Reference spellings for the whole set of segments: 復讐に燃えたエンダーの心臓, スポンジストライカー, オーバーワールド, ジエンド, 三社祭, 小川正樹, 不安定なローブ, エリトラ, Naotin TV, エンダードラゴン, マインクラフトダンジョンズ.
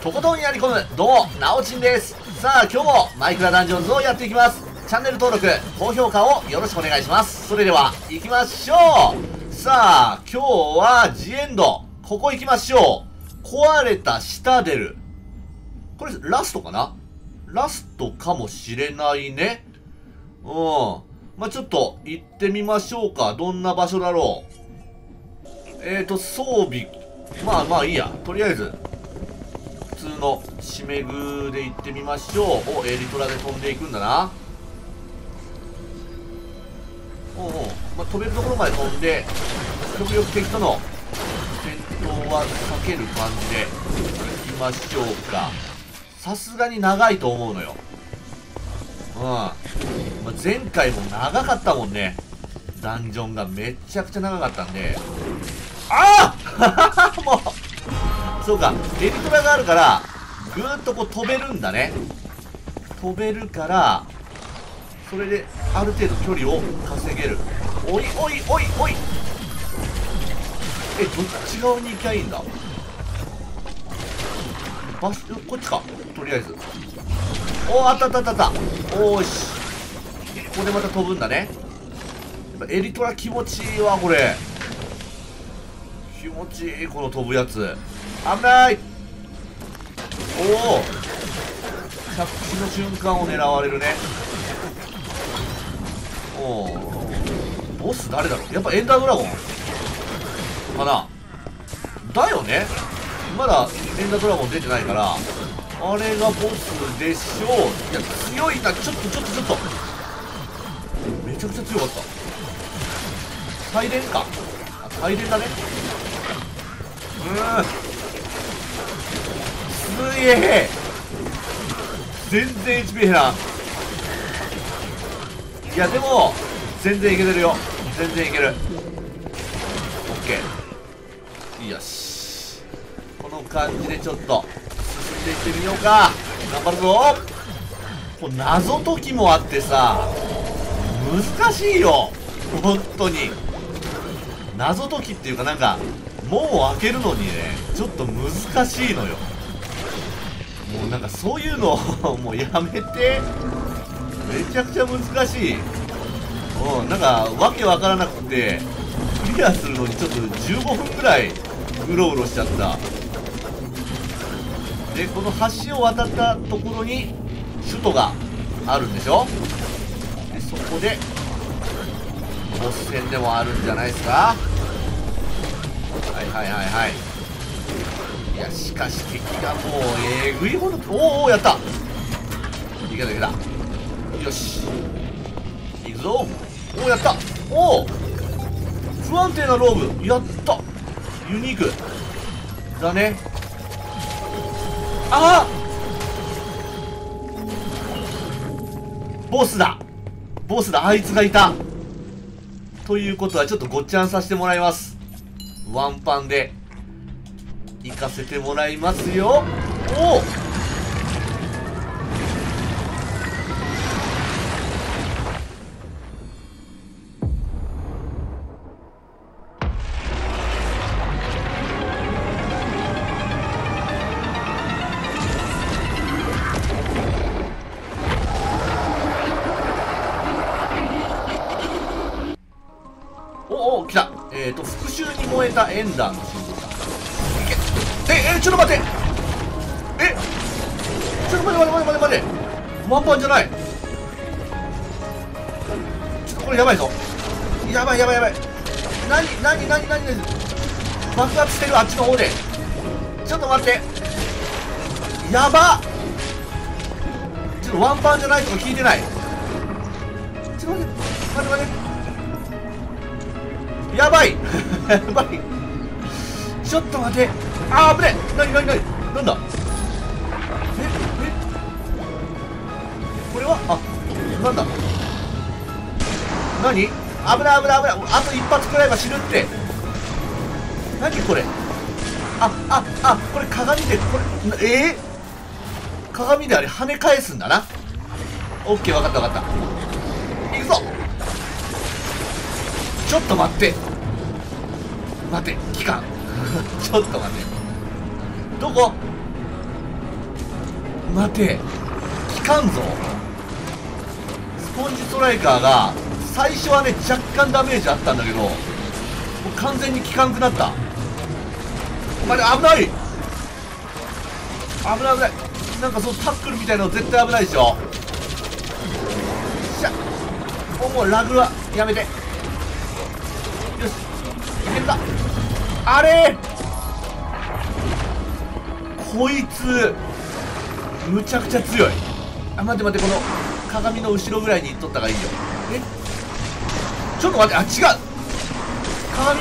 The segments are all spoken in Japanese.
とことんやり込む、どうもなおちんです。さあ今日もマイクラダンジョンズをやっていきます。チャンネル登録高評価をよろしくお願いします。それでは行きましょう。さあ今日はジエンド、ここ行きましょう。壊れた下出る、これラストかな、ラストかもしれないね。まあ、ちょっと行ってみましょうか。どんな場所だろう。装備、まあいいや、とりあえず普通の締め具で行ってみましょう。お、エリトラで飛んでいくんだな。飛べるところまで飛んで極力敵との戦闘は避ける感じで行きましょうか。さすがに長いと思うのよ。前回も長かったもんね。ダンジョンがめちゃくちゃ長かったんで。ああもうそうか、エリトラがあるからぐーっとこう飛べるんだね。飛べるからそれである程度距離を稼げる。おいおいおいおい、え、どっち側に行きゃいいんだ。バス、こっちか。とりあえずおー、あったあったあったあった。おーし、ここでまた飛ぶんだね。やっぱエリトラ気持ちいいわ、これ気持ちいい、この飛ぶやつ。危ない。おお、着地の瞬間を狙われるね。おお、ボス誰だろう。やっぱエンダードラゴンかな。だよね、まだエンダードラゴン出てないから、あれがボスでしょう。いや強いな、ちょっとめちゃくちゃ強かった。大連か、大連だね。すげえ、全然 HP 減らん。いやでも全然いけてるよ、全然いける。 OK、 よし、この感じでちょっと進んでいってみようか。頑張るぞ。こう謎解きもあってさ、難しいよ本当に。謎解きっていうか、なんか門を開けるのにね、ちょっと難しいのよ。もうなんかそういうのをもうやめて。めちゃくちゃ難しい。なんかわけわからなくて、クリアするのにちょっと15分ぐらいうろうろしちゃった。でこの橋を渡ったところに首都があるんでしょ。でそこでボス戦でもあるんじゃないですか。はい、いやしかし敵がもうえぐいほど。おお、やった、いけたいけた、よしいくぞ。おお、やった。おお、不安定なローブ、やった、ユニークだね。ああ、ボスだ、あいつがいたということはちょっとごっちゃんさせてもらいます。ワンパンで行かせてもらいますよ。おお、来た。復讐に燃えたエンダーの心臓だ。ちょっと待って、ちょっと待て、ワンパンじゃない。ちょっとこれやばいぞ、やばい。何爆発してる、あっちの方で。ちょっと待って、やば、ちょっとワンパンじゃないとか聞いてない。ちょっと待って、やばいちょっと待て、あー危ねえ、何なんだ、えこれは、あ、なんだ、何、危ない、あと一発くらいは死ぬって。何これ、あ、これ鏡で、これ鏡であれ跳ね返すんだな。オッケー、分かった、いくぞ。ちょっと待って、期間ちょっと待って、どこ待て、効かんぞ。スポンジストライカーが最初はね若干ダメージあったんだけど、もう完全に効かんくなった。お前危ない危ない危ない、なんかそのタックルみたいなの絶対危ないでしょ。よっしゃ、もうラグはやめて。よし、いけるか。あれこいつむちゃくちゃ強い。あ、待って待って、この鏡の後ろぐらいにいっとった方がいいよ。え、ちょっと待って、あ、違う、鏡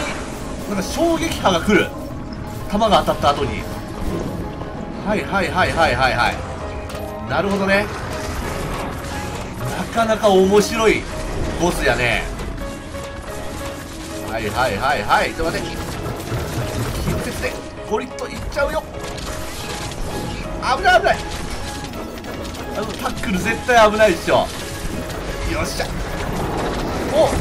なんか衝撃波が来る。弾が当たった後に、はいはいはいはいはいはい、なるほどね。なかなか面白いボスやね。はいはいはいはい、ちょっと待って、近接でゴリッといっちゃうよ。危ない危ない、あのタックル絶対危ないでしょ。よっしゃ、お、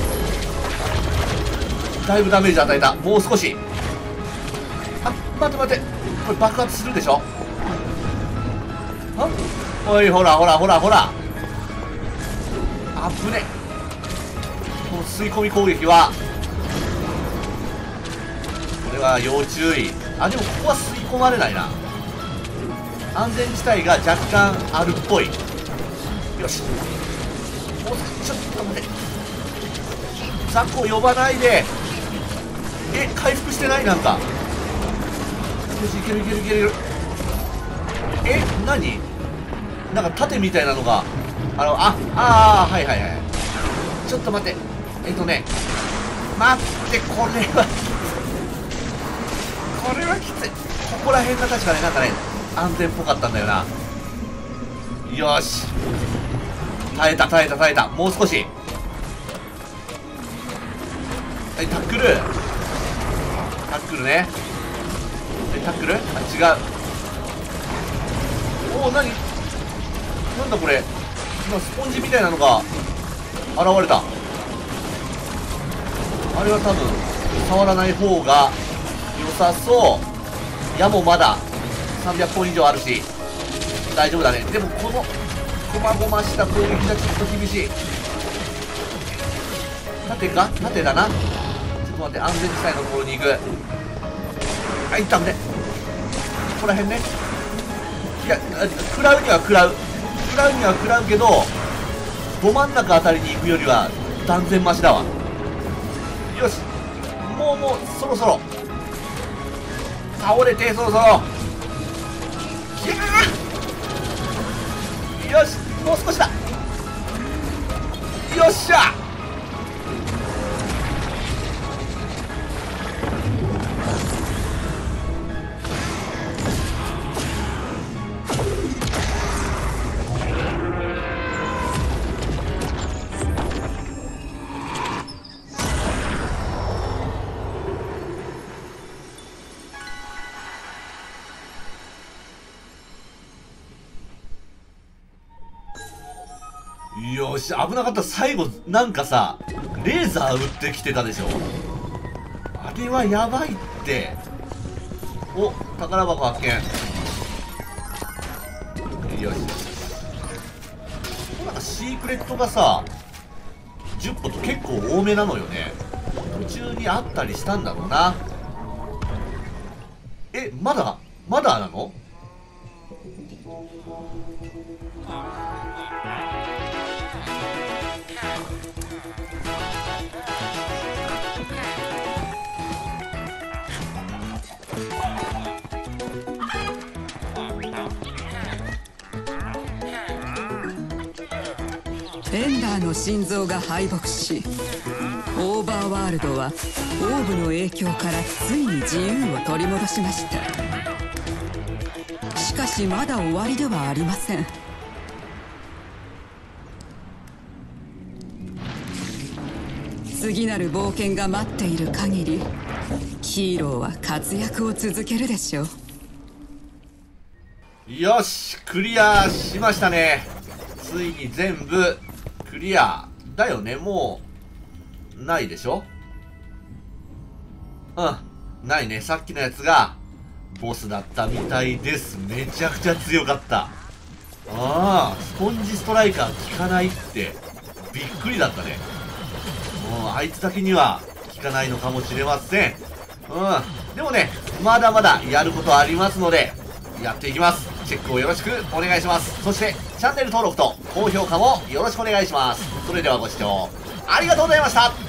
だいぶダメージ与えた。もう少し。あ、待って待って、これ爆発するでしょ。あ、おい、ほらほらほらほら、あぶね。この吸い込み攻撃はこれは要注意。あ、でもここは吸い込まれないな。安全地帯が若干あるっぽい。よし、お、ちょっと待って、ザコ呼ばないで。え、回復してない、なんか。よし、いけるいけるいける。え、何、なんか盾みたいなのが、ああ、はいはいはい。ちょっと待って、待って、これはこれはきつい。ここら辺が確かね、なんかね安全っぽかったんだよな。よし、耐えた耐えた耐えた。もう少し。はい、タックルタックルね。え、タックル、あ、違う。おお、何なんだこれ。今スポンジみたいなのが現れた。あれは多分触らない方が良さそう。矢もまだ300本以上あるし大丈夫だね。でもこのごまごました攻撃がちょっと厳しい。盾か、盾だな。ちょっと待って、安全地帯のところに行く。あ、いったんで、ここら辺ね。いや、食らうには食らう、食らうには食らうけど、ど真ん中あたりに行くよりは断然マシだわ。よし、もうそろそろ倒れて、そろそろ、よし、もう少しだ。よっしゃ、よし、危なかった。最後なんかさ、レーザー撃ってきてたでしょ。あれはやばいって。お、宝箱発見。よし、なんかシークレットがさ10個と結構多めなのよね。途中にあったりしたんだろうな。え、まだなの。エンダーの心臓が敗北し、オーバーワールドはオーブの影響からついに自由を取り戻しました。しかしまだ終わりではありません。次なる冒険が待っている限り、ヒーローは活躍を続けるでしょう。よし、クリアしましたね。ついに全部クリアだよね。もうないでしょ。うん、ないね。さっきのやつがボスだったみたいです。めちゃくちゃ強かった。ああ、スポンジストライカー効かないってびっくりだったね。もうあいつだけには効かないのかもしれません。うん、でもね、まだまだやることありますのでやっていきます。チェックをよろしくお願いします。そしてチャンネル登録と高評価もよろしくお願いします。それではご視聴ありがとうございました。